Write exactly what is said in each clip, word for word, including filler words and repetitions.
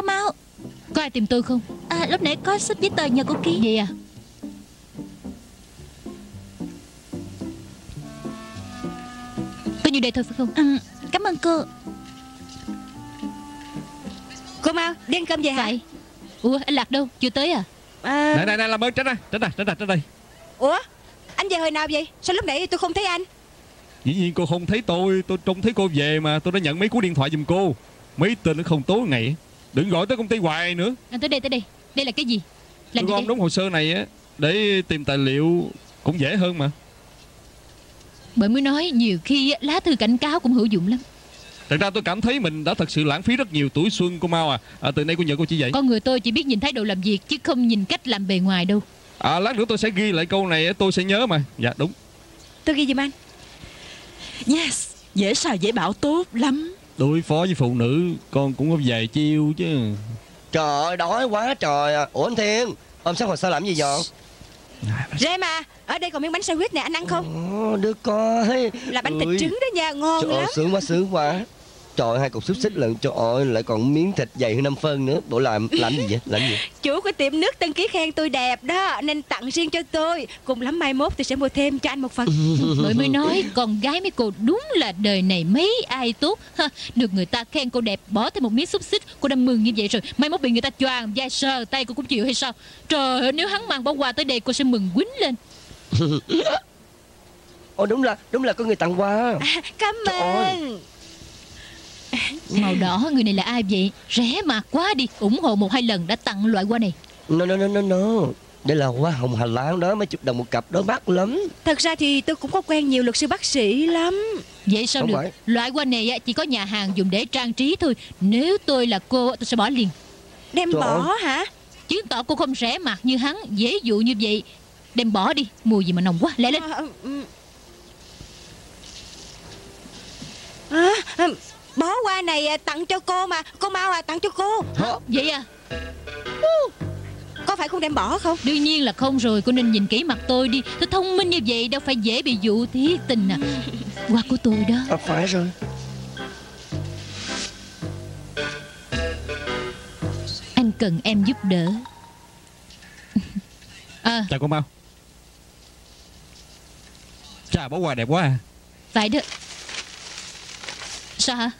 Có máu. Có ai tìm tôi không? À, lúc nãy có sách giấy tờ nhờ cô ký. Vậy à? Có như đây thôi phải không? Ừ, cảm ơn cô. Cô mau đi ăn cơm về hả? Vậy? Ủa anh Lạc đâu? Chưa tới à? À... Này này này làm ơn tránh ra, tránh ra, tránh ra, tránh đây. Ủa anh về hồi nào vậy? Sao lúc nãy tôi không thấy anh? Dĩ nhiên cô không thấy tôi, tôi trông thấy cô về mà. Tôi đã nhận mấy cú điện thoại giùm cô. Mấy tên nó không tố ngày. Đừng gọi tới công ty hoài nữa. Anh tới đây, tới đây. Đây là cái gì? Làm tôi gom đúng hồ sơ này á, để tìm tài liệu cũng dễ hơn mà. Bởi mới nói nhiều khi lá thư cảnh cáo cũng hữu dụng lắm. Thật ra tôi cảm thấy mình đã thật sự lãng phí rất nhiều tuổi xuân cô Mao à. À từ nay cô nhận cô chỉ vậy. Con người tôi chỉ biết nhìn thái độ làm việc chứ không nhìn cách làm bề ngoài đâu. À lát nữa tôi sẽ ghi lại câu này, tôi sẽ nhớ mà. Dạ đúng. Tôi ghi giùm anh. Yes, dễ sao dễ bảo tốt lắm. Đối phó với phụ nữ con cũng có vài chiêu chứ. Trời ơi đói quá trời à. Ủa anh Thiên, hôm sáng hồi sao làm gì vậy? Rê mà, ở đây còn miếng bánh xe huyết nè, anh ăn không? Ồ, đưa coi. Là bánh Ôi. thịt trứng đó nha, ngon trời lắm. Trời sướng quá, sướng quá. Trời hai cục xúc xích lần, trời ơi, lại còn miếng thịt dày hơn năm phân nữa. Bộ làm, làm gì vậy, làm gì? Chủ của tiệm nước Tân Ký khen tôi đẹp đó, nên tặng riêng cho tôi. Cùng lắm mai mốt tôi sẽ mua thêm cho anh một phần. Mới mới nói, con gái mấy cô đúng là đời này mấy ai tốt ha. Được người ta khen cô đẹp, bỏ thêm một miếng xúc xích, cô đã mừng như vậy rồi. Mai mốt bị người ta choàng vai sờ tay cô cũng chịu hay sao? Trời ơi, nếu hắn mang bỏ quà tới đây cô sẽ mừng quýnh lên. Ồ đúng là, đúng là có người tặng quà. À, cảm ơn. Màu đỏ người này là ai vậy? Rẻ mạt quá đi, ủng hộ một hai lần đã tặng loại hoa này. No no no no no, đây là hoa hồng Hà Lan đó, mấy chục đồng một cặp đó mắc lắm. Thật ra thì tôi cũng có quen nhiều luật sư bác sĩ lắm. Vậy sao không được? Phải. Loại hoa này chỉ có nhà hàng dùng để trang trí thôi. Nếu tôi là cô tôi sẽ bỏ liền. Đem Trời bỏ ơi. hả? Chứng tỏ cô không rẻ mạt như hắn, dễ dụ như vậy. Đem bỏ đi, mùi gì mà nồng quá, lẹ lên. À, à, à. Bó hoa này tặng cho cô mà. Cô Mau à, tặng cho cô. Hả? Vậy à? Có phải không đem bỏ không? Đương nhiên là không rồi. Cô nên nhìn kỹ mặt tôi đi. Tôi thông minh như vậy đâu phải dễ bị dụ thí tình à. Hoa của tôi đó. À, phải rồi. Anh cần em giúp đỡ à. Chào cô Mau. Chà bó hoa đẹp quá à. Vậy đó. Sao hả?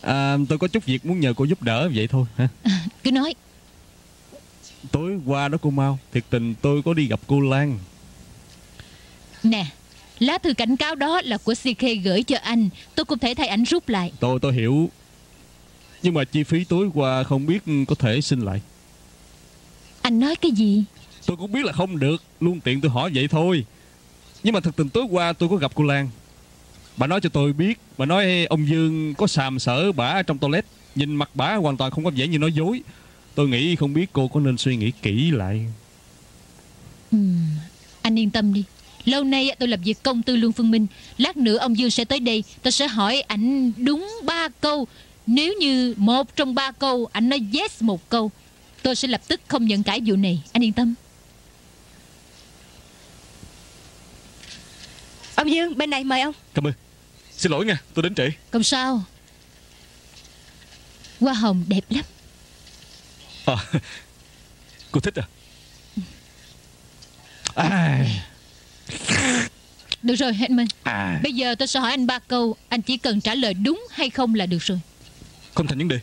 À, tôi có chút việc muốn nhờ cô giúp đỡ vậy thôi hả? À, cứ nói. Tối qua đó cô Mau, thiệt tình tôi có đi gặp cô Lan. Nè, lá thư cảnh cáo đó là của xê ca gửi cho anh. Tôi không thể thay ảnh rút lại. Tôi tôi hiểu. Nhưng mà chi phí tối qua không biết có thể xin lại. Anh nói cái gì? Tôi cũng biết là không được. Luôn tiện tôi hỏi vậy thôi. Nhưng mà thật tình tối qua tôi có gặp cô Lan. Bà nói cho tôi biết, bà nói ông Dương có sàm sỡ bả trong toilet. Nhìn mặt bả hoàn toàn không có vẻ như nói dối. Tôi nghĩ không biết cô có nên suy nghĩ kỹ lại. Ừ, anh yên tâm đi. Lâu nay tôi làm việc công tư Lương Phương Minh. Lát nữa ông Dương sẽ tới đây. Tôi sẽ hỏi ảnh đúng ba câu. Nếu như một trong ba câu ảnh nói yes một câu, tôi sẽ lập tức không nhận cãi vụ này. Anh yên tâm. Ông Dương, bên này mời ông. Cảm ơn. Xin lỗi nha, tôi đến trễ. Không sao. Hoa hồng đẹp lắm. À, cô thích à? à. Được rồi, hết mình à. Bây giờ tôi sẽ hỏi anh ba câu. Anh chỉ cần trả lời đúng hay không là được rồi. Không thành vấn đề.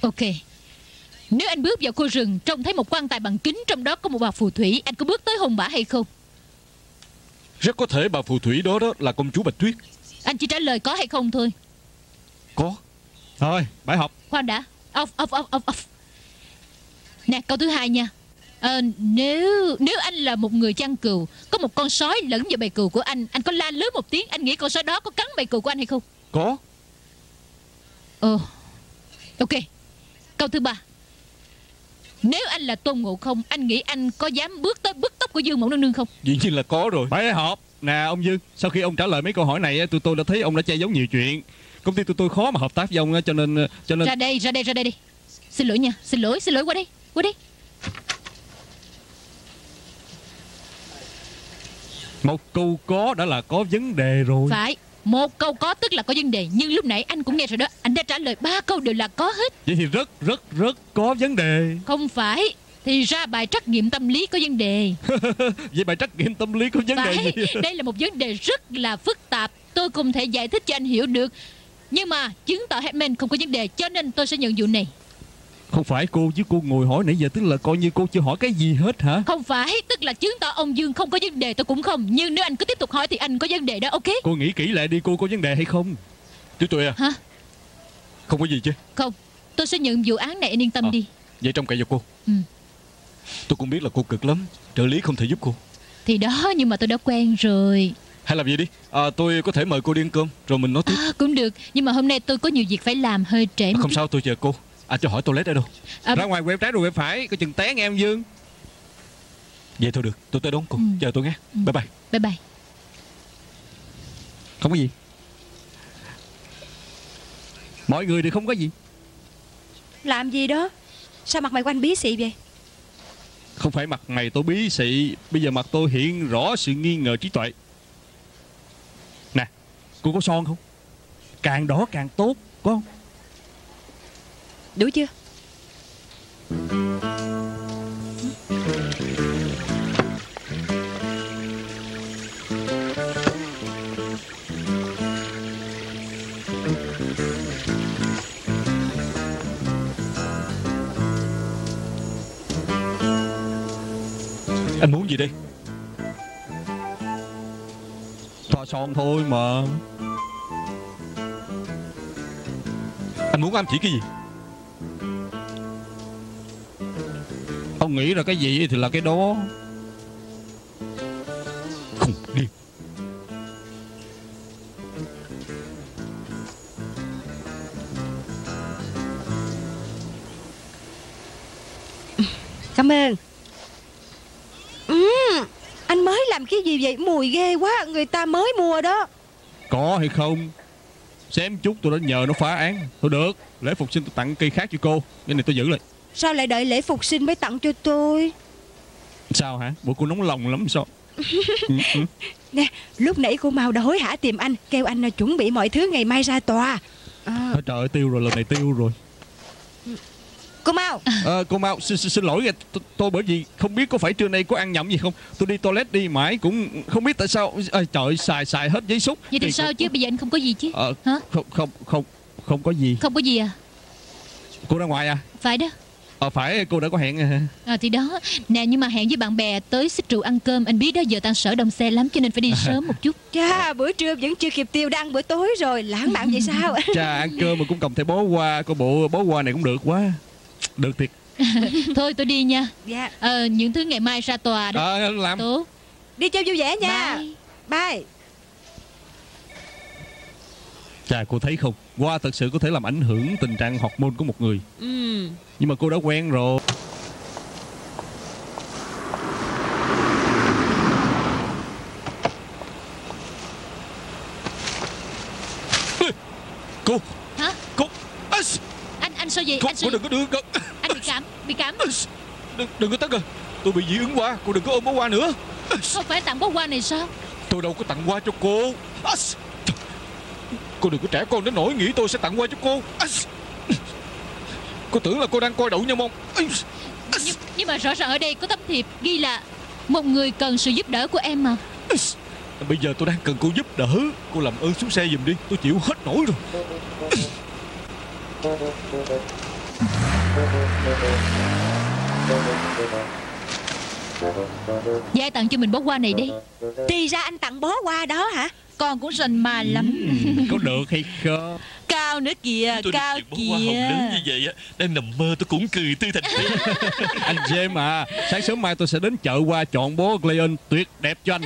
Ok. Nếu anh bước vào khu rừng, trông thấy một quan tài bằng kính, trong đó có một bà phù thủy, anh có bước tới hôn bả hay không? Rất có thể bà phù thủy đó đó là công chúa Bạch Tuyết. Anh chỉ trả lời có hay không thôi. Có. Thôi, bãi học. Khoan đã. Off, off, off, off, off. Nè, câu thứ hai nha. À, nếu nếu anh là một người chăn cừu, có một con sói lẫn vào bầy cừu của anh, anh có la lớn một tiếng, anh nghĩ con sói đó có cắn bầy cừu của anh hay không? Có. Ờ. Ok. Câu thứ ba. Nếu anh là Tôn Ngộ Không, anh nghĩ anh có dám bước tới bứt tóc của Dương Mẫu Nương Nương không? Dĩ nhiên là có rồi. Bãi họp. Nè ông Dương, sau khi ông trả lời mấy câu hỏi này, tụi tôi đã thấy ông đã che giấu nhiều chuyện. Công ty tụi tôi khó mà hợp tác với ông, cho nên cho nên ra đây, ra đây, ra đây đi. Xin lỗi nha, xin lỗi, xin lỗi, qua đây, qua đây. Một câu có đã là có vấn đề rồi. Phải. Một câu có tức là có vấn đề. Nhưng lúc nãy anh cũng nghe rồi đó, anh đã trả lời ba câu đều là có hết. Vậy thì rất rất rất có vấn đề. Không phải. Thì ra bài trắc nghiệm tâm lý có vấn đề. Vậy bài trắc nghiệm tâm lý có vấn phải. đề gì? Đây là một vấn đề rất là phức tạp. Tôi không thể giải thích cho anh hiểu được. Nhưng mà chứng tỏ Hedman không có vấn đề, cho nên tôi sẽ nhận vụ này. Không phải cô chứ, cô ngồi hỏi nãy giờ tức là coi như cô chưa hỏi cái gì hết hả? Không phải, tức là chứng tỏ ông Dương không có vấn đề, tôi cũng không. Nhưng nếu anh cứ tiếp tục hỏi thì anh có vấn đề đó, ok? Cô nghĩ kỹ lại đi, cô có vấn đề hay không? Tiểu Tuệ à? Hả? Không có gì chứ? Không, tôi sẽ nhận vụ án này, anh yên tâm à, đi. Vậy trông cậy vào cô. Ừ. Tôi cũng biết là cô cực lắm, trợ lý không thể giúp cô. Thì đó, nhưng mà tôi đã quen rồi. Hay làm gì đi, à, tôi có thể mời cô đi ăn cơm rồi mình nói tiếp. À, cũng được, nhưng mà hôm nay tôi có nhiều việc phải làm, hơi trễ một à, Không sao, tôi chờ cô. À, cho hỏi toilet ở đâu? À, ra ngoài quẹo trái rồi quẹo phải, coi chừng té nghe em Dương. Vậy thôi được, tôi tới đón cô. Ừ. Chờ tôi nghe. Ừ. Bye bye. Bye bye. Không có gì. Mọi người thì không có gì. Làm gì đó? Sao mặt mày của anh bí xị vậy? Không phải mặt mày tôi bí xị, bây giờ mặt tôi hiện rõ sự nghi ngờ trí tuệ. Nè, cô có son không? Càng đỏ càng tốt, có không? Đủ chưa? Anh muốn gì đây? Thoa son thôi mà. Anh muốn ám chỉ cái gì? Ông nghĩ là cái gì thì là cái đó. Không đi. Cảm ơn. Ừ, anh mới làm cái gì vậy? Mùi ghê quá. Người ta mới mua đó. Có hay không? Xém chút tôi đã nhờ nó phá án. Thôi được, lễ phục sinh tôi tặng cây khác cho cô. Cái này tôi giữ lại. Sao lại đợi lễ phục sinh mới tặng cho tôi? Sao hả? Bộ cô nóng lòng lắm sao? Nè, lúc nãy cô mau đã hối hả tìm anh, kêu anh chuẩn bị mọi thứ ngày mai ra tòa. À... À, trời ơi, tiêu rồi, lần này tiêu rồi. Cô mau à, Cô mau, xin, xin lỗi tôi bởi vì không biết có phải trưa nay có ăn nhậm gì không. Tôi đi toilet đi mãi cũng không biết tại sao. À, trời ơi, xài xài hết giấy xúc. Vậy thì sao chứ, bây giờ anh không có gì chứ? À, hả? Không, không, không, không có gì. Không có gì à? Cô ra ngoài à? Phải đó. Ờ à, phải, cô đã có hẹn hả? À thì đó, nè nhưng mà hẹn với bạn bè tới xích rượu ăn cơm. Anh biết đó, giờ tan sở đông xe lắm cho nên phải đi sớm một chút. Chà, bữa trưa vẫn chưa kịp tiêu đang bữa tối rồi, lãng mạn vậy sao? Chà, ăn cơm mà cũng cầm thẻ bó hoa, coi bộ bó hoa này cũng được quá. Được thiệt. Thôi tôi đi nha. Dạ. Ờ, những thứ ngày mai ra tòa đó. Ờ, à, làm. Tố. Đi chơi vui vẻ nha. Bye. Bye. Chà, cô thấy không, hoa thật sự có thể làm ảnh hưởng tình trạng hormone của một người. Ừ. Nhưng mà cô đã quen rồi. Cô. Hả? Cô. Anh, anh sao vậy? Cô, anh sao... cô đừng có đưa cô. Anh bị cảm, bị cảm. Đừng, đừng có tấn cơ. Tôi bị dị ứng hoa, cô đừng có ôm bó hoa nữa. Không phải tặng bó hoa này sao? Tôi đâu có tặng hoa cho cô. Cô đừng có trẻ con đến nỗi nghĩ tôi sẽ tặng hoa cho cô. Cô tưởng là cô đang coi đậu nhau mông. Nhưng, nhưng mà rõ ràng ở đây có tấm thiệp ghi là một người cần sự giúp đỡ của em mà. Bây giờ tôi đang cần cô giúp đỡ. Cô làm ơn xuống xe giùm đi, tôi chịu hết nổi rồi. Vậy ai tặng cho mình bó hoa này đi? Thì ra anh tặng bó hoa đó hả? Con cũng rành mà lắm. Ừ, có được hay không? Cao nữa kìa, tôi cao kìa. Hoa hồng lớn như vậy á, đang nằm mơ tôi cũng cười tươi thành tiếng. Anh James à, sáng sớm mai tôi sẽ đến chợ hoa chọn bó Cleon tuyệt đẹp cho anh.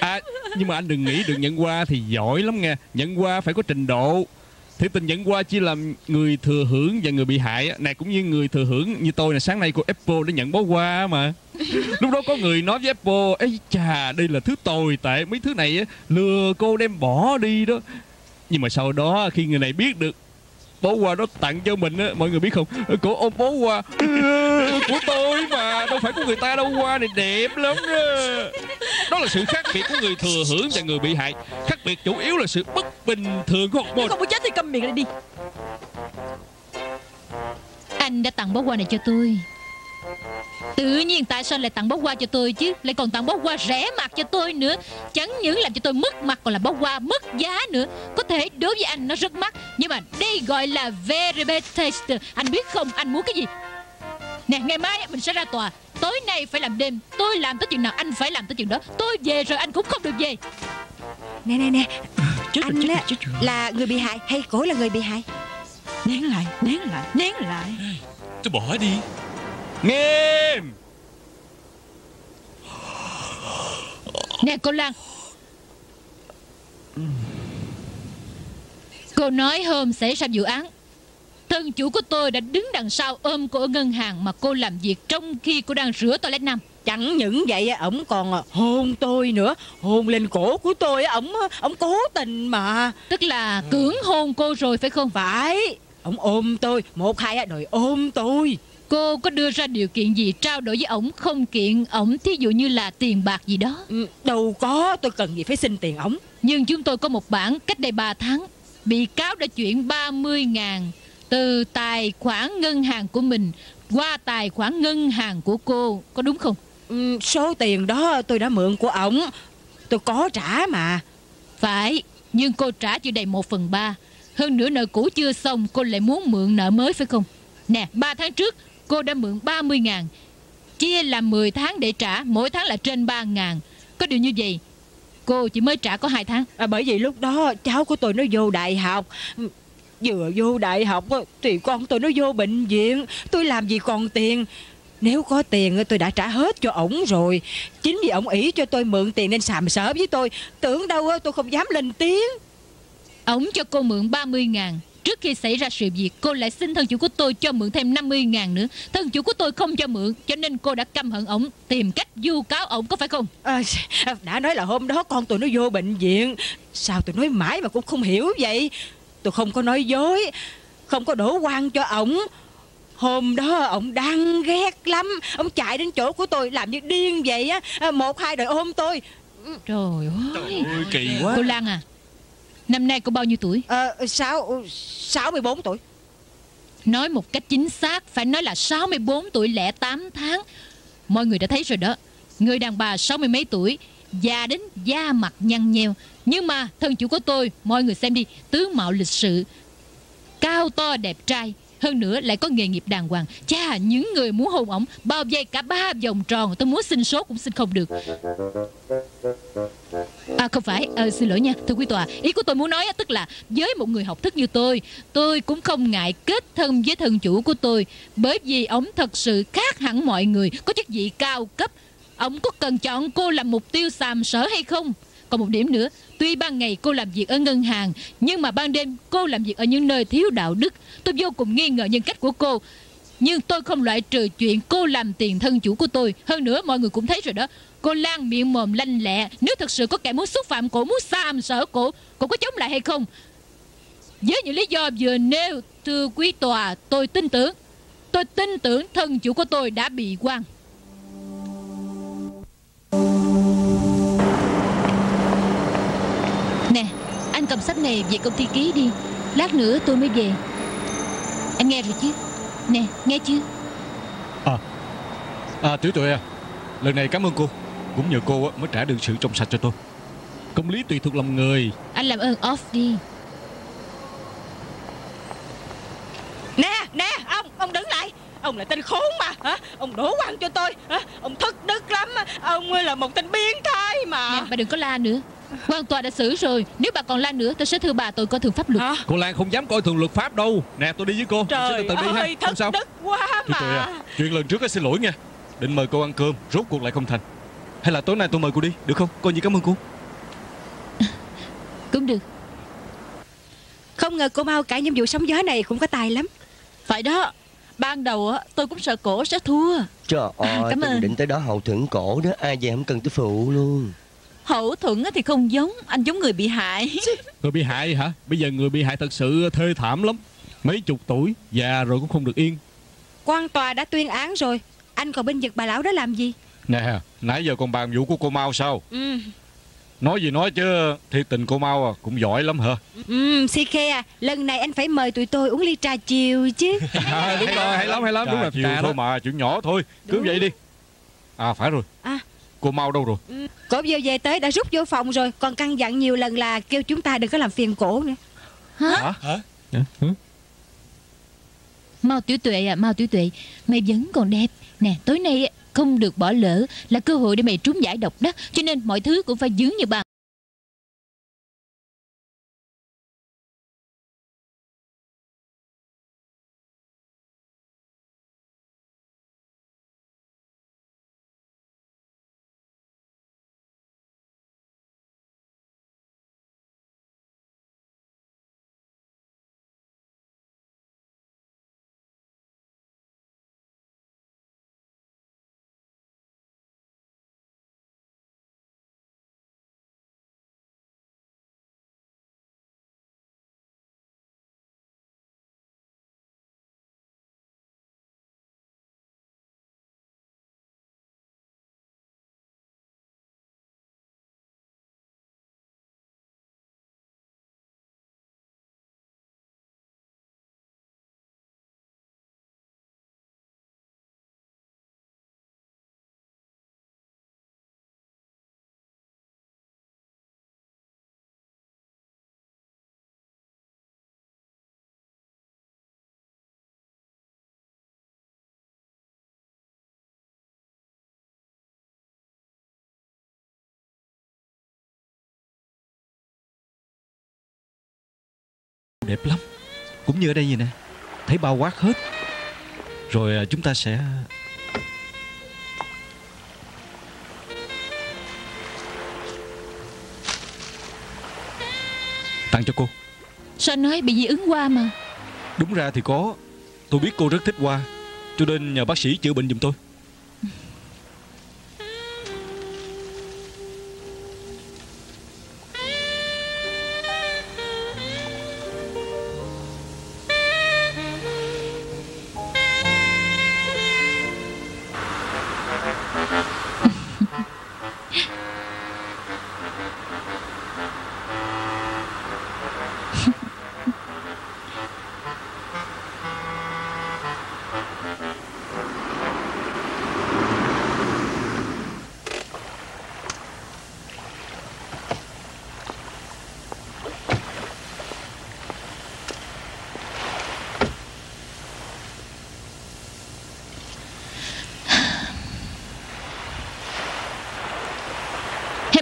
À, nhưng mà anh đừng nghĩ được nhận hoa thì giỏi lắm nghe. Nhận hoa phải có trình độ. Thiệt tình nhận hoa chỉ làm người thừa hưởng và người bị hại này cũng như người thừa hưởng như tôi là sáng nay cô Apple đã nhận bó hoa mà. Lúc đó có người nói với Apple, ấy chà đây là thứ tồi tệ, mấy thứ này lừa cô đem bỏ đi đó. Nhưng mà sau đó khi người này biết được bó hoa đó tặng cho mình á, mọi người biết không, cổ ôm bó hoa của tôi mà, đâu phải của người ta đâu, hoa này đẹp lắm đó. Đó là sự khác biệt của người thừa hưởng và người bị hại. Khác biệt chủ yếu là sự bất bình thường của học môn. Không có chết thì câm miệng lại đi. Anh đã tặng bó hoa này cho tôi, tự nhiên tại sao lại tặng bó hoa cho tôi chứ? Lại còn tặng bó hoa rẻ mạt cho tôi nữa. Chẳng những làm cho tôi mất mặt còn là bó hoa mất giá nữa. Có thể đối với anh nó rất mắc, nhưng mà đây gọi là very taste. Anh biết không, anh muốn cái gì? Nè, ngày mai mình sẽ ra tòa. Tối nay phải làm đêm. Tôi làm tới chuyện nào anh phải làm tới chuyện đó. Tôi về rồi anh cũng không được về. Nè nè nè chết Anh rồi, chết, chết, chết. là người bị hại hay cổ là người bị hại? Nén lại, nén lại, nén lại. Tôi bỏ đi. Nghiêm. Nè cô Lan, cô nói hôm xảy ra vụ án, thân chủ của tôi đã đứng đằng sau ôm cô ở ngân hàng mà cô làm việc trong khi cô đang rửa toilet nam. Chẳng những vậy, ổng còn hôn tôi nữa, hôn lên cổ của tôi. Ổng ổng cố tình mà. Tức là cưỡng hôn cô rồi phải không? Phải. Ổng ôm tôi, một hai đòi ôm tôi. Cô có đưa ra điều kiện gì trao đổi với ổng không? Kiện ổng thí dụ như là tiền bạc gì đó? Đâu có, tôi cần gì phải xin tiền ổng. Nhưng chúng tôi có một bản cách đây ba tháng, bị cáo đã chuyển ba mươi ngàn từ tài khoản ngân hàng của mình qua tài khoản ngân hàng của cô, có đúng không? Ừ, số tiền đó tôi đã mượn của ổng, tôi có trả mà. Phải, nhưng cô trả chưa đầy một phần ba. Hơn nữa nợ cũ chưa xong, cô lại muốn mượn nợ mới phải không? Nè, ba tháng trước cô đã mượn ba mươi ngàn, chia làm mười tháng để trả, mỗi tháng là trên ba ngàn. Có điều như vậy cô chỉ mới trả có hai tháng. à, Bởi vì lúc đó cháu của tôi nó vô đại học. Vừa vô đại học thì con tôi nó vô bệnh viện. Tôi làm gì còn tiền. Nếu có tiền tôi đã trả hết cho ổng rồi. Chính vì ổng ỷ cho tôi mượn tiền nên sàm sỡ với tôi. Tưởng đâu tôi không dám lên tiếng. Ổng cho cô mượn ba mươi ngàn. Trước khi xảy ra sự việc, cô lại xin thân chủ của tôi cho mượn thêm năm mươi ngàn nữa. Thân chủ của tôi không cho mượn, cho nên cô đã căm hận ổng, tìm cách vu cáo ổng, có phải không? À, đã nói là hôm đó con tôi nó vô bệnh viện. Sao tôi nói mãi mà cũng không hiểu vậy. Tôi không có nói dối, không có đổ oan cho ổng. Hôm đó ổng đang ghét lắm, ổng chạy đến chỗ của tôi làm như điên vậy á, một hai đòi ôm tôi. Trời ơi, kỳ quá. Cô Lan à, năm nay cô bao nhiêu tuổi? À, sáu, sáu mươi bốn tuổi. Nói một cách chính xác phải nói là sáu mươi bốn tuổi lẻ tám tháng. Mọi người đã thấy rồi đó. Người đàn bà sáu mươi mấy tuổi, già đến da mặt nhăn nheo. Nhưng mà thân chủ của tôi, mọi người xem đi, tướng mạo lịch sự, cao to đẹp trai, hơn nữa lại có nghề nghiệp đàng hoàng. Chà, những người muốn hôn ổng bao vây cả ba vòng tròn, tôi muốn xin số cũng xin không được. À không phải, à, xin lỗi nha, thưa quý tòa. Ý của tôi muốn nói tức là với một người học thức như tôi, tôi cũng không ngại kết thân với thân chủ của tôi. Bởi vì ổng thật sự khác hẳn mọi người, có chức vị cao cấp. Ổng có cần chọn cô làm mục tiêu sàm sỡ hay không? Còn một điểm nữa, tuy ban ngày cô làm việc ở ngân hàng, nhưng mà ban đêm cô làm việc ở những nơi thiếu đạo đức. Tôi vô cùng nghi ngờ nhân cách của cô. Nhưng tôi không loại trừ chuyện cô làm tiền thân chủ của tôi. Hơn nữa mọi người cũng thấy rồi đó, cô Lan miệng mồm lanh lẹ. Nếu thật sự có kẻ muốn xúc phạm cổ, muốn sàm sỡ cổ, cô có chống lại hay không? Với những lý do vừa nêu, thưa quý tòa, tôi tin tưởng Tôi tin tưởng thân chủ của tôi đã bị oan. Nè, anh cầm sách này về công ty ký đi, lát nữa tôi mới về. Anh nghe rồi chứ? Nè, nghe chưa? À, à Tiểu Tuệ à, lần này cảm ơn cô. Cũng nhờ cô mới trả đương sự trong sạch cho tôi. Công lý tùy thuộc lòng người. Anh làm ơn off đi. Nè, nè, ông, ông đứng lại. Ông là tên khốn mà hả? Ông đổ oan cho tôi hả? Ông thất đức lắm. Ông là một tên biến thái mà. Nè, bà đừng có la nữa, quan tòa đã xử rồi. Nếu bà còn la nữa tôi sẽ thưa bà tôi coi thường pháp luật. À, cô Lan không dám coi thường luật pháp đâu. Nè, tôi đi với cô. Trời tôi tự ơi, đi, ha. Không sao. Đức quá mà. Trời à, chuyện lần trước xin lỗi nha. Định mời cô ăn cơm, rốt cuộc lại không thành. Hay là tối nay tôi mời cô đi, được không? Coi như cảm ơn cô. À, cũng được. Không ngờ cô Mau cả nhiệm vụ sóng gió này cũng có tài lắm. Phải đó, ban đầu á tôi cũng sợ cổ sẽ thua. Trời ơi, à, cảm tôi ơn. Định tới đó hậu thuẫn cổ đó, ai về không cần tới phụ luôn. Hậu thuẫn thì không giống, anh giống người bị hại. Người bị hại hả? Bây giờ người bị hại thật sự thê thảm lắm. Mấy chục tuổi, già rồi cũng không được yên. Quan tòa đã tuyên án rồi, anh còn bên vực bà lão đó làm gì? Nè, nãy giờ còn bàn vụ của cô Mau sao? Ừ. Nói gì nói chứ thì tình cô Mau à, cũng giỏi lắm hả? Ừ, Si Khe à, lần này anh phải mời tụi tôi uống ly trà chiều chứ. À, đúng rồi, hay lắm, hay lắm, trà đúng là chiều thôi mà, chuyện nhỏ thôi, cứ vậy đi. À phải rồi, à. Cô Mau đâu rồi? Ừ. Cổ vừa về tới đã rút vô phòng rồi, còn căn dặn nhiều lần là kêu chúng ta đừng có làm phiền cổ nữa. Hả? Hả? Hả? Hả? Mau Tiểu Tuệ à, Mau Tiểu Tuệ, mày vẫn còn đẹp. Nè, tối nay không được bỏ lỡ, là cơ hội để mày trúng giải độc đó. Cho nên mọi thứ cũng phải dướng như bàn. Đẹp lắm. Cũng như ở đây vậy nè, thấy bao quát hết. Rồi chúng ta sẽ... Tặng cho cô. Sao anh nói bị dị ứng hoa mà? Đúng ra thì có. Tôi biết cô rất thích hoa, cho nên nhờ bác sĩ chữa bệnh giùm tôi.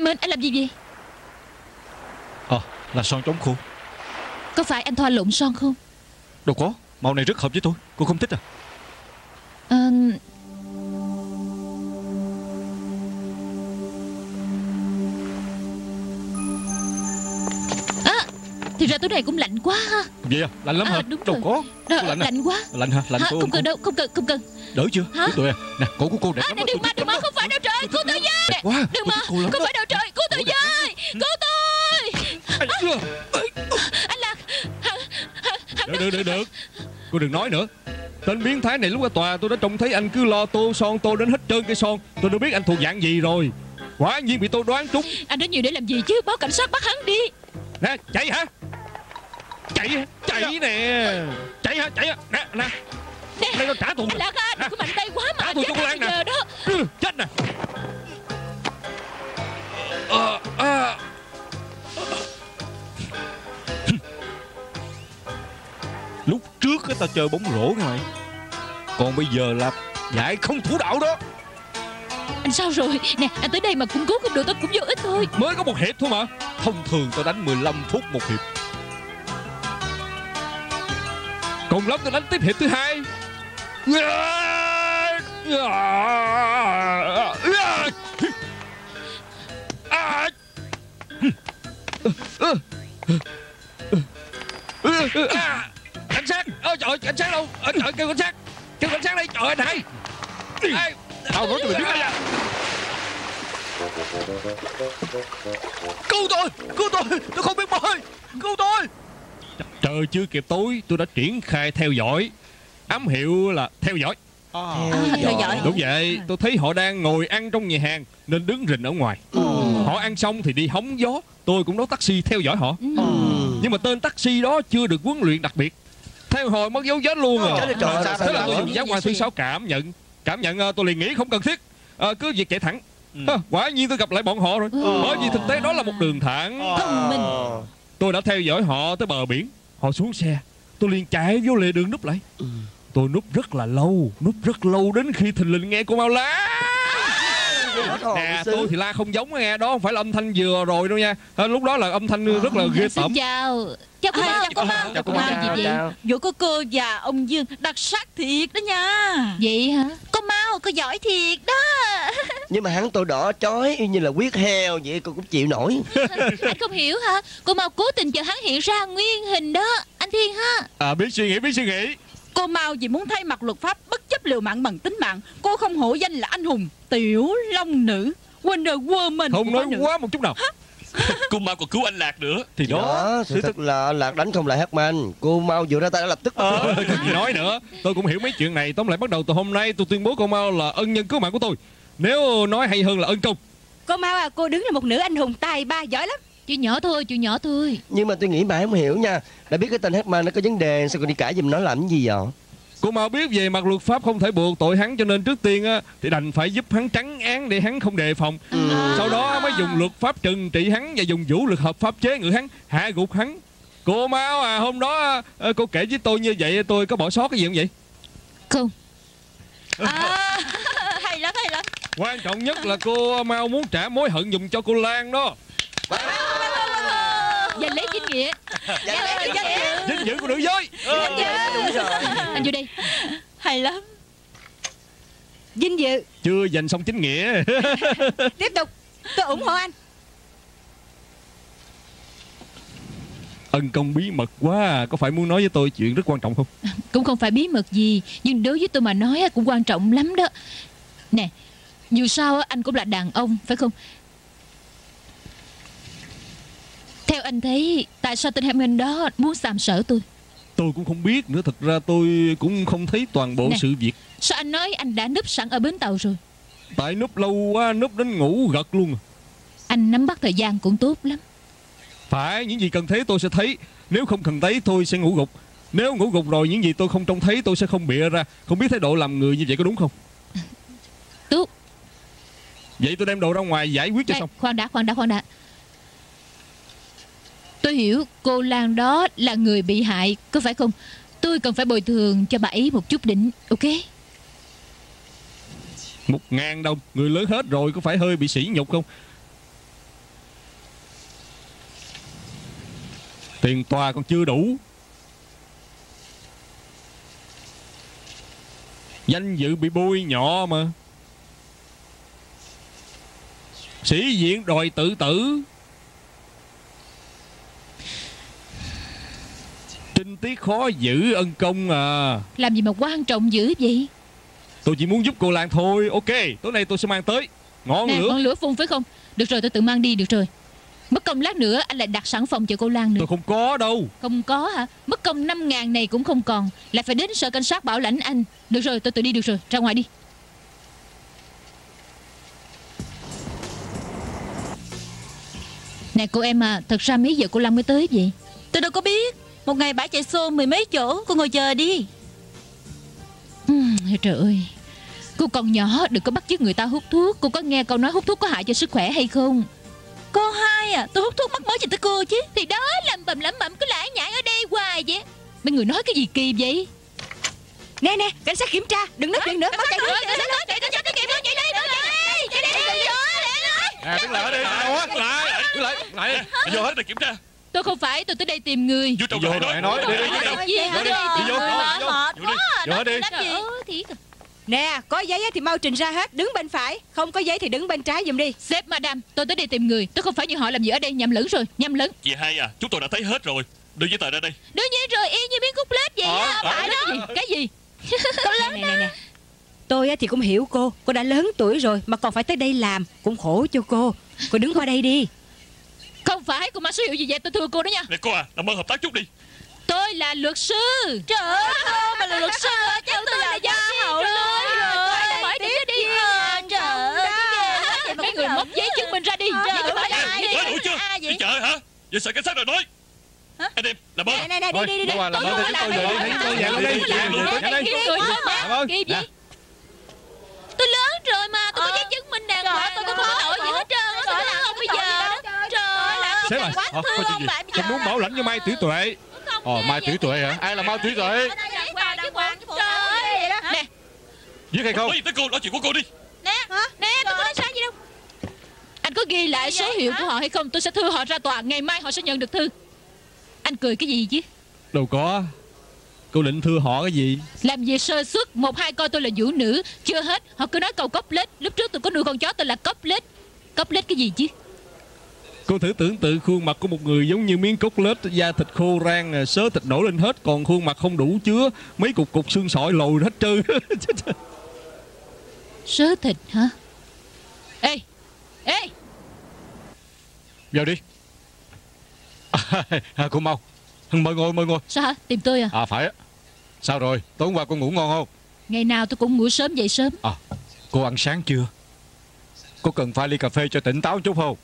Minh, anh làm gì vậy? Ờ, à, là son chống khô. Có phải anh thoa lộn son không? Đâu có, màu này rất hợp với tôi. Cô không thích à? Ờ... À, thì ra tối nay cũng lạnh quá ha. Vậy à, lạnh lắm à, hả? Đúng đâu rồi. Có đâu, lạnh, à? Lạnh quá. Lạnh hả? Lạnh hả, tôi không, không cần đâu, không cần, không cần. Đỡ chưa? Hả? Tụi à, nè, cổ của cô đẹp à, lắm. Đừng mà, đừng mà, không phải đâu trời, cô tự dây. Đừng mà, không phải đâu trời, cô tự dây. Cô tôi. Anh Lạc. Được, được, được, được. Cô đừng nói nữa. Tên biến thái này lúc ở tòa tôi đã trông thấy anh cứ lo tô son tô đến hết trơn cây son. Tôi đâu biết anh thuộc dạng gì rồi. Quả nhiên bị tôi đoán trúng. Anh đến nhiều để làm gì chứ, báo cảnh sát bắt hắn đi. Nè, chạy hả? Chạy hả? Chạy nè. Chạy hả? Chạy hả? Nè, nè. Nè, đây nó trả thù. Anh Lạc à, đừng có mạnh tay quá mà. Trả thù cho cô Lan nè. Chết nè. À, à. Lúc trước tao chơi bóng rổ này, còn bây giờ là giải không thủ đạo đó. Anh sao rồi? Nè, anh tới đây mà cung cố không được, tao cũng vô ích thôi. Mới có một hiệp thôi mà. Thông thường tao đánh mười lăm phút một hiệp, còn lắm tao đánh tiếp hiệp thứ hai. À, cảnh sát, ôi trời, cảnh sát đâu? Ôi trời, kêu cảnh sát, kêu cảnh sát đây, trời ơi này. Ê, tao nói cho mày biết đây nè. Cứu tôi, cứu tôi, tôi không biết bơi, cứu tôi. Trời chưa kịp tối, tôi đã triển khai theo dõi, ám hiệu là theo dõi. À, theo dõi. Đúng vậy, tôi thấy họ đang ngồi ăn trong nhà hàng nên đứng rình ở ngoài. Ừ. Họ ăn xong thì đi hóng gió. Tôi cũng đón taxi theo dõi họ. ừ. Nhưng mà tên taxi đó chưa được huấn luyện đặc biệt, theo hồi mất dấu vết luôn. À, thế là tôi dùng giá ngoài thứ sáu cảm nhận cảm nhận tôi liền nghĩ không cần thiết, à, cứ việc chạy thẳng. À, quả nhiên tôi gặp lại bọn họ rồi. ừ. Bởi vì thực tế đó là một đường thẳng. ừ. Tôi đã theo dõi họ tới bờ biển. Họ xuống xe, tôi liền chạy vô lề đường núp lại. ừ. Tôi núp rất là lâu, núp rất lâu đến khi thình lình nghe cô Mao lá. Nè, tôi thì la không giống nghe, đó không phải là âm thanh vừa rồi đâu nha. Lúc đó là âm thanh rất là ghê tởm. Chào, chào cô Mao, chào cô Mao, chào cô Mao gì vậy? Vụ của cô và ông Dương đặc sắc thiệt đó nha. Vậy hả? Cô Mao, cô giỏi thiệt đó. Nhưng mà hắn tôi đỏ chói như là huyết heo vậy, cô cũng chịu nổi. Anh không hiểu hả? Cô Mao cố tình chờ hắn hiện ra nguyên hình đó, anh Thiên ha. À, biết suy nghĩ, biết suy nghĩ. Cô Mao vì muốn thay mặt luật pháp bất chấp liều mạng bằng tính mạng, cô không hổ danh là anh hùng tiểu long nữ Wonder Woman. Không nói quá một chút nào. Cô Mao còn cứu anh Lạc nữa thì đó, đó sự thật là Lạc đánh không lại Hackman. Cô Mao vừa ra tay đã lập tức ờ, gì nói nữa. Tôi cũng hiểu mấy chuyện này. Tóm lại bắt đầu từ hôm nay tôi tuyên bố cô Mao là ân nhân cứu mạng của tôi, nếu nói hay hơn là ân công. Cô Mao à, cô đứng là một nữ anh hùng tài ba giỏi lắm. Chuyện nhỏ thôi, chuyện nhỏ thôi. Nhưng mà tôi nghĩ bà không hiểu nha. Đã biết cái tên Hackman nó có vấn đề, sao còn đi cãi giùm nó làm cái gì vậy? Cô Mao biết về mặt luật pháp không thể buộc tội hắn, cho nên trước tiên á, thì đành phải giúp hắn trắng án để hắn không đề phòng. ừ. Sau đó mới dùng luật pháp trừng trị hắn và dùng vũ lực hợp pháp chế ngự hắn, hạ gục hắn. Cô Mao à, hôm đó cô kể với tôi như vậy, tôi có bỏ sót cái gì không vậy? Không. À, hay lắm, hay lắm. Quan trọng nhất là cô Mao muốn trả mối hận dùng cho cô Lan đó. Giành lấy chính nghĩa, giành lấy chính nghĩa, dinh dưỡng của nữ giới. Anh vô đi. Hay lắm. Vinh dự chưa giành xong chính nghĩa. Tiếp tục, tôi ủng hộ anh. Ân công bí mật quá, có phải muốn nói với tôi chuyện rất quan trọng không? Cũng không phải bí mật gì, nhưng đối với tôi mà nói cũng quan trọng lắm đó. Nè, dù sao anh cũng là đàn ông phải không? Theo anh thấy tại sao tên Hammond đó muốn sàm sỡ tôi? Tôi cũng không biết nữa, thật ra tôi cũng không thấy toàn bộ nè, sự việc. Sao anh nói anh đã núp sẵn ở bến tàu rồi? Tại núp lâu quá, núp đến ngủ gật luôn. Anh nắm bắt thời gian cũng tốt lắm. Phải, những gì cần thấy tôi sẽ thấy, nếu không cần thấy tôi sẽ ngủ gục. Nếu ngủ gục rồi những gì tôi không trông thấy tôi sẽ không bịa ra. Không biết thái độ làm người như vậy có đúng không? Tốt. Vậy tôi đem đồ ra ngoài giải quyết cho. Ê, xong. Khoan đã, khoan đã, khoan đã. Tôi hiểu cô Lan đó là người bị hại, có phải không? Tôi cần phải bồi thường cho bà ấy một chút đỉnh, ok? Một ngàn đồng, người lớn hết rồi, có phải hơi bị sỉ nhục không? Tiền tòa còn chưa đủ. Danh dự bị bôi nhọ mà. Sĩ diện đòi tự tử. Trinh tiết khó giữ ân công à. Làm gì mà quan trọng dữ vậy? Tôi chỉ muốn giúp cô Lan thôi. Ok, tối nay tôi sẽ mang tới. Ngọn nè, lửa ngọn lửa phun phải không? Được rồi, tôi tự mang đi được rồi. Mất công lát nữa anh lại đặt sẵn phòng cho cô Lan nữa. Tôi không có đâu. Không có hả? Mất công năm ngàn này cũng không còn, lại phải đến sở cảnh sát bảo lãnh anh. Được rồi, tôi tự đi được rồi. Ra ngoài đi. Nè cô em à, thật ra mấy giờ cô Lan mới tới vậy? Tôi đâu có biết. Một ngày bãi chạy xô mười mấy chỗ, cô ngồi chờ đi. ừ, Trời ơi, cô còn nhỏ đừng có bắt chước người ta hút thuốc. Cô có nghe câu nói hút thuốc có hại cho sức khỏe hay không? Cô hai à, tôi hút thuốc mắc mới cho tới cô chứ. Thì đó, lầm bầm lẩm bẩm cứ lải nhải ở đây hoài vậy. Mấy người nói cái gì kỳ vậy? Nè nè, cảnh sát kiểm tra, đừng nói chuyện nữa. Báo chạy nữa, cảnh sát nói chạy, tôi chạy, tôi kịp đâu, chạy đi, chạy đi, chạy đi, chạy đi. À, đứng lại, đứng lại, đứng lại, đứng lại, vô hết rồi kiểm tra. Tôi không phải, tôi tới đây tìm người. Vô trong vô rồi, nói đi, đi, đi, đi, vô, vô đi. Nè, có giấy thì mau trình ra hết, đứng bên phải. Không có giấy thì đứng bên trái giùm đi. Sếp madam, tôi tới đây tìm người, tôi không phải như họ làm gì ở đây, nhầm lẫn rồi, nhầm lẫn. Chị hai à, chúng tôi đã thấy hết rồi, đưa giấy tờ ra đây. Đương nhiên rồi, y như miếng cút lết vậy á, phải đó. Cái gì? Tôi lớn nè. Tôi thì cũng hiểu cô, cô đã lớn tuổi rồi mà còn phải tới đây làm, cũng khổ cho cô. Cô đứng qua đây đi. Không phải, cô mang số hiệu gì vậy? Tôi thưa cô đó nha. Này cô à, làm ơn hợp tác chút đi. Tôi là luật sư. Trời ơi, cô mà là luật sư à, chắc tôi, tôi là gia hậu luôn rồi. Tôi hỏi đĩa đi. Trời ơi, mấy người mất giấy chứng minh ra đi. Giấy chứng minh Vậy sợ cảnh sát rồi nói. Hả? Anh em làm ơn. Nè nè nè đi đi đi đi. Tôi tôi tôi tôi tôi đi. Đi đi. Tôi lớn rồi mà, tôi có giấy chứng minh đàng hoàng, tôi có khổ nổi gì hết trơn. Tôi lớn không bây giờ. Trời ơi. Sếp ơi, tôi muốn bảo lãnh với Mai Tiểu Tuệ. Ồ, Mai Tiểu Tuệ hả? Ai là Mai Tiểu Tuệ? Nè. Giết hay không? Nói gì tới cô, nói chuyện của cô đi. Nè, nè, tôi có nói sai gì đâu. Anh có ghi lại số hiệu của họ hay không? Tôi sẽ thư họ ra tòa, ngày mai họ sẽ nhận được thư. Anh cười cái gì chứ? Đâu có. Cô định thưa họ cái gì? Làm gì sơ suất, một hai coi tôi là vũ nữ. Chưa hết, họ cứ nói câu cốc lết. Lúc trước tôi có nuôi con chó tên là cốc lết. Cốc lết cái gì chứ? Cô thử tưởng tượng khuôn mặt của một người giống như miếng cốc lết, da thịt khô rang, sớ thịt nổi lên hết, còn khuôn mặt không đủ chứa mấy cục cục xương sỏi lồi hết trơn. Sớ thịt hả? Ê! Ê! Vào đi. À, cô mau mời ngồi, mời ngồi. Sao hả? Tìm tôi à? À phải á. Sao rồi? Tối hôm qua cô ngủ ngon không? Ngày nào tôi cũng ngủ sớm dậy sớm. À, cô ăn sáng chưa? Cô cần pha ly cà phê cho tỉnh táo chút không?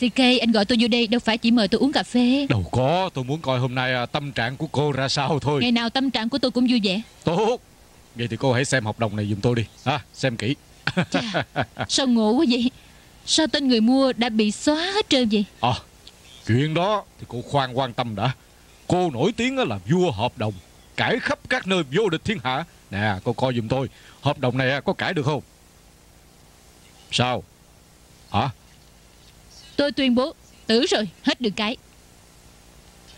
xê ca, anh gọi tôi vô đây đâu phải chỉ mời tôi uống cà phê. Đâu có, tôi muốn coi hôm nay tâm trạng của cô ra sao thôi. Ngày nào tâm trạng của tôi cũng vui vẻ. Tốt. Vậy thì cô hãy xem hợp đồng này giùm tôi đi. À, xem kỹ. Chà, sao ngộ quá vậy? Sao tên người mua đã bị xóa hết trơn vậy? À, chuyện đó thì cô khoan quan tâm đã. Cô nổi tiếng là vua hợp đồng, cãi khắp các nơi vô địch thiên hạ. Nè, cô coi giùm tôi, hợp đồng này có cãi được không? Sao? Hả? Tôi tuyên bố, tử rồi, hết đường cãi.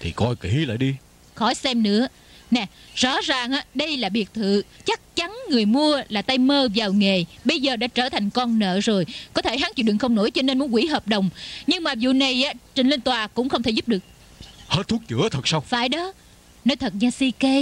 Thì coi kỹ lại đi. Khỏi xem nữa. Nè, rõ ràng đây là biệt thự. Chắc chắn người mua là tay mơ vào nghề. Bây giờ đã trở thành con nợ rồi. Có thể hắn chịu đựng không nổi cho nên muốn hủy hợp đồng. Nhưng mà vụ này trình lên tòa cũng không thể giúp được. Hết thuốc chữa thật sao? Phải đó. Nói thật nha xê ca,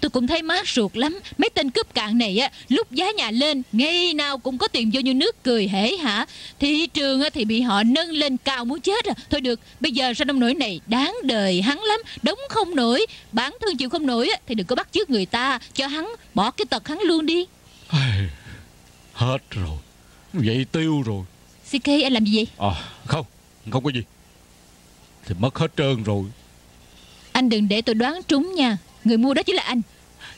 tôi cũng thấy mát ruột lắm. Mấy tên cướp cạn này á, lúc giá nhà lên ngày nào cũng có tiền vô như nước cười hễ hả. Thị trường á thì bị họ nâng lên cao muốn chết à. Thôi được, bây giờ ra nông nổi này đáng đời hắn lắm. Đóng không nổi, bản thân chịu không nổi á, thì đừng có bắt chước người ta. Cho hắn, bỏ cái tật hắn luôn đi. Hết rồi. Vậy tiêu rồi. xê ca, anh làm gì vậy? À, không, không có gì. Thì mất hết trơn rồi. Anh đừng để tôi đoán trúng nha. Người mua đó chính là anh.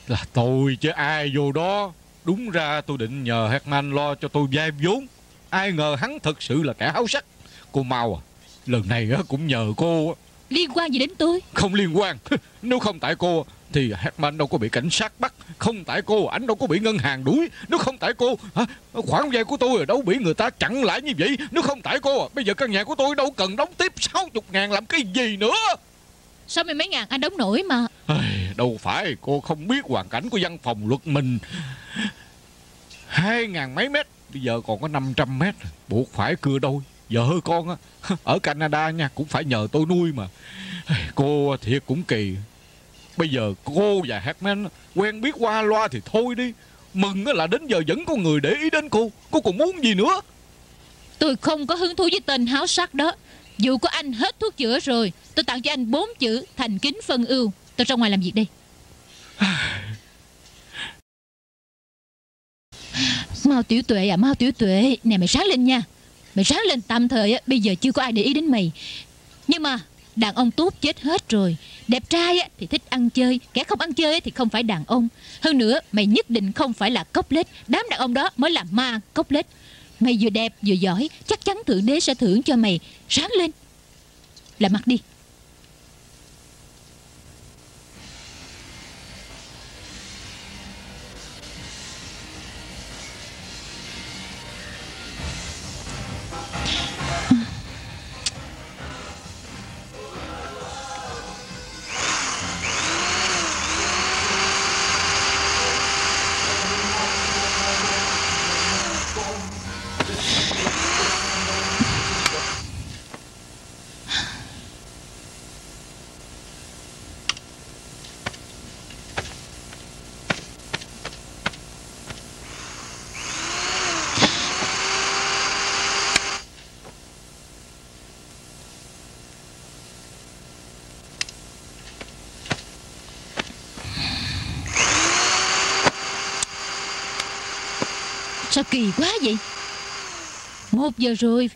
Là tôi chứ ai vô đó. Đúng ra tôi định nhờ Herman lo cho tôi vay vốn. Ai ngờ hắn thật sự là kẻ háo sắc. Cô mau à, lần này cũng nhờ cô. Liên quan gì đến tôi? Không liên quan. Nếu không tại cô thì Herman đâu có bị cảnh sát bắt. Không tại cô, ảnh đâu có bị ngân hàng đuổi. Nếu không tại cô, hả? Khoản vay của tôi đâu bị người ta chặn lại như vậy. Nếu không tại cô, bây giờ căn nhà của tôi đâu cần đóng tiếp sáu mươi ngàn làm cái gì nữa. Sao mày mấy ngàn anh đóng nổi mà. Đâu phải, cô không biết hoàn cảnh của văn phòng luật mình. Hai ngàn mấy mét, bây giờ còn có năm trăm mét. Buộc phải cưa đôi. Vợ con á, ở Canada nha, cũng phải nhờ tôi nuôi mà. Cô thiệt cũng kỳ. Bây giờ cô và Herman quen biết qua loa thì thôi đi. Mừng là đến giờ vẫn có người để ý đến cô. Cô còn muốn gì nữa? Tôi không có hứng thú với tên háo sắc đó. Dù có anh hết thuốc chữa rồi, tôi tặng cho anh bốn chữ thành kính phân ưu. Tôi ra ngoài làm việc đi. Mau Tiểu Tuệ à, Mau Tiểu Tuệ. Nè mày sáng lên nha. Mày sáng lên tạm thời, bây giờ chưa có ai để ý đến mày. Nhưng mà đàn ông tốt chết hết rồi. Đẹp trai thì thích ăn chơi, kẻ không ăn chơi thì không phải đàn ông. Hơn nữa mày nhất định không phải là cốc lết. Đám đàn ông đó mới là ma cốc lết. Mày vừa đẹp vừa giỏi, chắc chắn Thượng Đế sẽ thưởng cho mày. Sáng lên, làm mặt đi. Sao kỳ quá vậy? Một giờ rồi.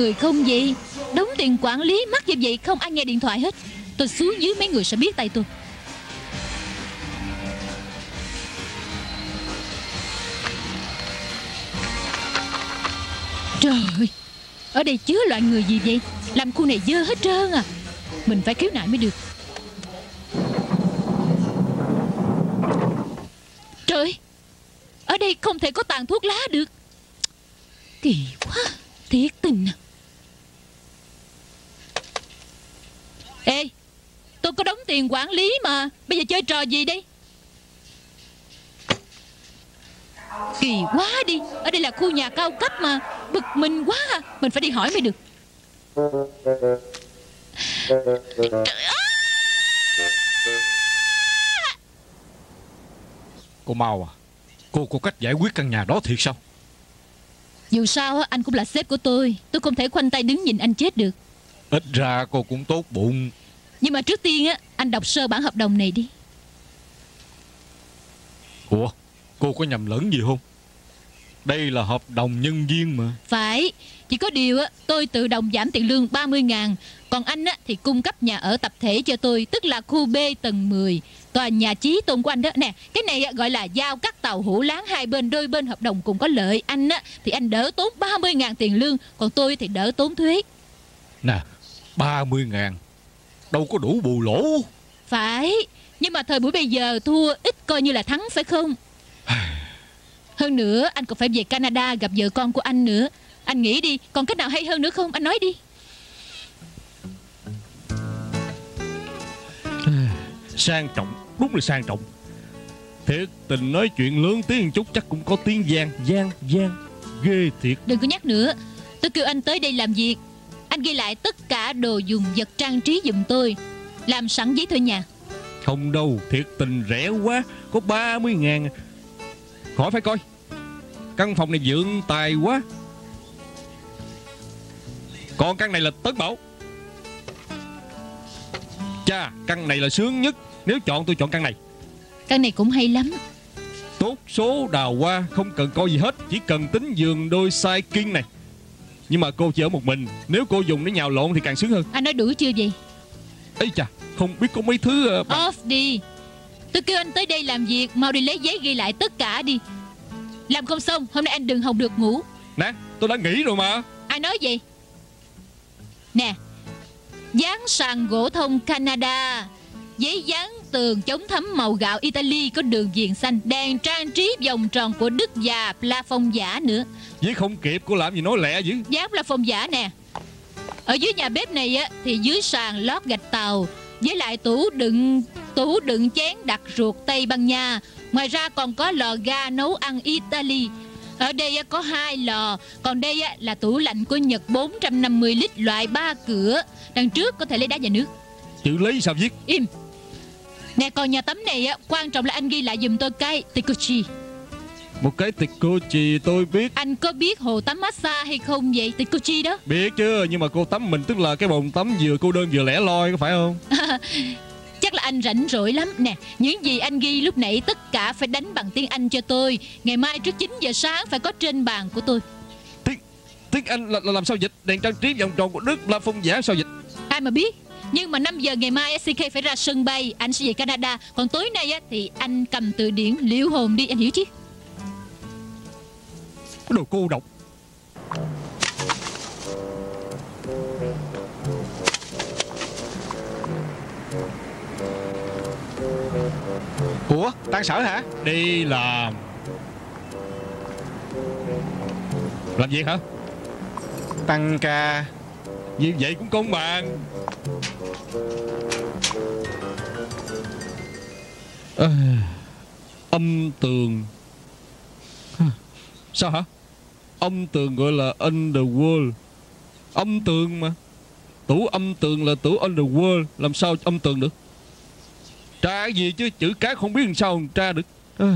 người không gì? Đóng tiền quản lý mắc như vậy không ai nghe điện thoại hết. Tôi xuống dưới mấy người sẽ biết tay tôi. Trời ơi, ở đây chứa loại người gì vậy? Làm khu này dơ hết trơn à. Mình phải khiếu nại mới được. Trời ơi, ở đây không thể có tàn thuốc lá được. Kỳ quá, thiệt tình à. Ê, tôi có đóng tiền quản lý mà. Bây giờ chơi trò gì đây? Kỳ quá đi. Ở đây là khu nhà cao cấp mà. Bực mình quá à. Mình phải đi hỏi mới được. Cô mau à. Cô có cách giải quyết căn nhà đó thiệt sao? Dù sao anh cũng là sếp của tôi. Tôi không thể khoanh tay đứng nhìn anh chết được. Ít ra cô cũng tốt bụng. Nhưng mà trước tiên á, anh đọc sơ bản hợp đồng này đi. Ủa, cô có nhầm lẫn gì không? Đây là hợp đồng nhân viên mà. Phải, chỉ có điều á, tôi tự động giảm tiền lương ba mươi ngàn. Còn anh á, thì cung cấp nhà ở tập thể cho tôi. Tức là khu B tầng mười. Tòa nhà Chí Tôn của anh đó nè. Cái này á, gọi là giao cắt tàu hữu láng. Hai bên đôi bên hợp đồng cùng có lợi. Anh á, thì anh đỡ tốn ba mươi ngàn tiền lương. Còn tôi thì đỡ tốn thuế. Nè, ba mươi ngàn đâu có đủ bù lỗ. Phải, nhưng mà thời buổi bây giờ thua ít coi như là thắng phải không? Hơn nữa anh còn phải về Canada gặp vợ con của anh nữa. Anh nghĩ đi, còn cách nào hay hơn nữa không? Anh nói đi. Sang trọng, đúng là sang trọng. Thiệt tình nói chuyện lớn tiếng chút chắc cũng có tiếng vang. Vang, vang, ghê thiệt. Đừng có nhắc nữa, tôi kêu anh tới đây làm việc. Anh ghi lại tất cả đồ dùng vật trang trí giùm tôi. Làm sẵn giấy thuê nhà. Không đâu, thiệt tình rẻ quá. Có ba mươi ngàn. Khỏi phải coi. Căn phòng này vượng tài quá. Còn căn này là Tấn Bảo. Chà, căn này là sướng nhất. Nếu chọn tôi chọn căn này. Căn này cũng hay lắm. Tốt số đào hoa. Không cần coi gì hết. Chỉ cần tính giường đôi sai kiên này. Nhưng mà cô chỉ ở một mình. Nếu cô dùng để nhào lộn thì càng sướng hơn. Anh nói đủ chưa vậy? Ây chà, không biết có mấy thứ... Uh, bà... Off đi. Tôi kêu anh tới đây làm việc. Mau đi lấy giấy ghi lại tất cả đi. Làm không xong, hôm nay anh đừng hòng được ngủ. Nè, tôi đã nghỉ rồi mà. Ai nói vậy? Nè, dán sàn gỗ thông Canada. Giấy dán tường chống thấm màu gạo Italy có đường viền xanh. Đèn trang trí vòng tròn của Đức và plafond giả nữa. Với không kịp cô làm gì nói lẹ dữ. Dán plafond giả nè. Ở dưới nhà bếp này á, thì dưới sàn lót gạch tàu. Với lại tủ đựng tủ đựng chén đặt ruột Tây Ban Nha. Ngoài ra còn có lò ga nấu ăn Italy. Ở đây á, có hai lò. Còn đây á, là tủ lạnh của Nhật bốn trăm năm mươi lít loại ba cửa. Đằng trước có thể lấy đá và nước. Chữ lấy sao viết? Im. Nè, còn nhà tắm này á, quan trọng là anh ghi lại giùm tôi cái Tekochi. Một cái Tekochi tôi biết. Anh có biết hồ tắm massage hay không vậy? Tekochi đó. Biết chứ, nhưng mà cô tắm mình tức là cái bồn tắm vừa cô đơn vừa lẻ loi, có phải không? Chắc là anh rảnh rỗi lắm. Nè, những gì anh ghi lúc nãy tất cả phải đánh bằng tiếng Anh cho tôi. Ngày mai trước chín giờ sáng phải có trên bàn của tôi. Tiếng, tiếng Anh là, là làm sao dịch? Đèn trang trí vòng tròn của Đức là phong giả sao dịch? Ai mà biết. Nhưng mà năm giờ ngày mai xê ca phải ra sân bay. Anh sẽ về Canada. Còn tối nay á, thì anh cầm từ điển liễu hồn đi. Anh hiểu chứ? Cái đồ cô độc. Ủa, tan sở hả? Đi làm. Làm việc hả? Tăng ca. Như vậy cũng công bằng. À, âm tường. Sao hả? Âm tường gọi là underworld. Âm tường mà. Tủ âm tường là tủ underworld. Làm sao âm tường được? Tra cái gì chứ chữ cái không biết làm sao tra được. À.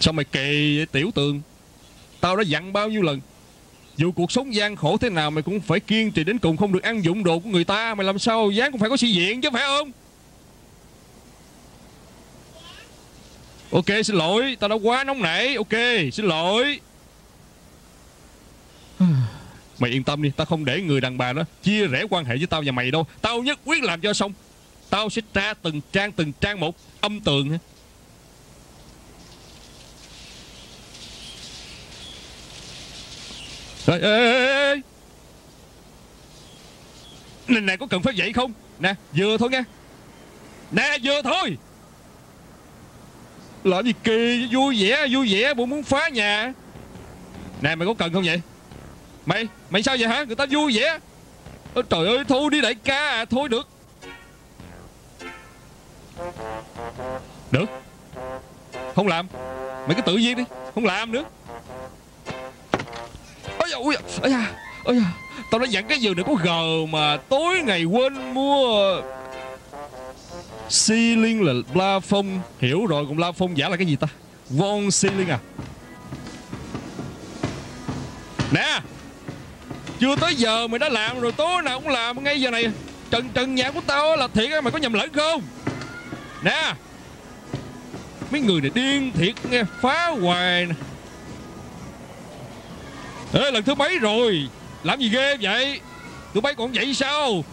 Sao mày kỳ vậy tiểu tường? Tao đã dặn bao nhiêu lần, dù cuộc sống gian khổ thế nào mày cũng phải kiên trì đến cùng, không được ăn dụng đồ của người ta. Mày làm sao dáng cũng phải có sĩ diện chứ phải không? Ok, xin lỗi, tao đã quá nóng nảy. Ok, xin lỗi. Mày yên tâm đi, tao không để người đàn bà đó chia rẽ quan hệ với tao và mày đâu. Tao nhất quyết làm cho xong. Tao sẽ tra từng trang từng trang một, âm tường. Ê, ê, ê. Này, này có cần phải vậy không? Nè, vừa thôi nha. Nè, vừa thôi. Làm gì kỳ, vui vẻ, vui vẻ, bộ muốn phá nhà. Nè, mày có cần không vậy? Mày, mày sao vậy hả? Người ta vui vẻ. Ôi trời ơi, thôi đi đại ca à, thôi được. Được. Không làm. Mày cứ tự nhiên đi, không làm nữa. Ôi da, ôi da, ôi da, ôi da. Tao đã dặn cái giường này có gờ mà tối ngày quên mua. Xi Liên là la phong. Hiểu rồi, còn la phong giả là cái gì ta? Von Xi Liên à? Nè, chưa tới giờ mày đã làm rồi, tối nào cũng làm ngay giờ này. Trần trần nhà của tao là thiệt á, mày có nhầm lẫn không? Nè, mấy người này điên thiệt nghe, phá hoài nè. Ê, lần thứ mấy rồi? Làm gì ghê vậy? Tụi bay còn vậy sao?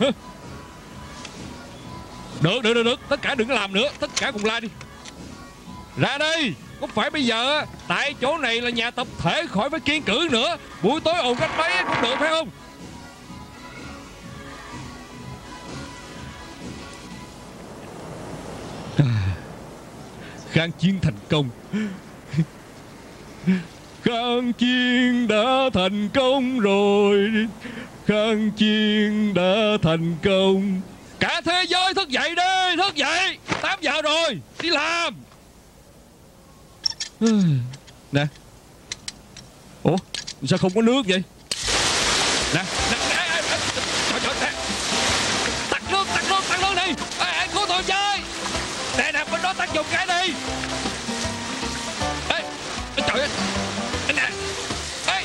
Được, được, được, được, tất cả đừng có làm nữa, tất cả cùng la đi. Ra đây, có phải bây giờ, tại chỗ này là nhà tập thể khỏi phải kiên cử nữa. Buổi tối ồn cách mấy cũng được phải không? Kháng chiến thành công. Kháng chiến đã thành công rồi. Kháng chiến đã thành công. Cả thế giới thức dậy đi, thức dậy. Tám giờ rồi, đi làm. Nè. Ủa, sao không có nước vậy? Nè, nè, nè, trời, trời, nè. Tắt nước, tắt nước, tắt nước đi. Ê, ê, cứu tôi chơi. Nè, nè, bên đó tắt dùng cái đi. Ê, trời ơi. Nè. Ê,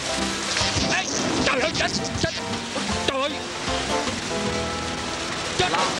ê, trời ơi, chết, chết. Trời ơi. Chết.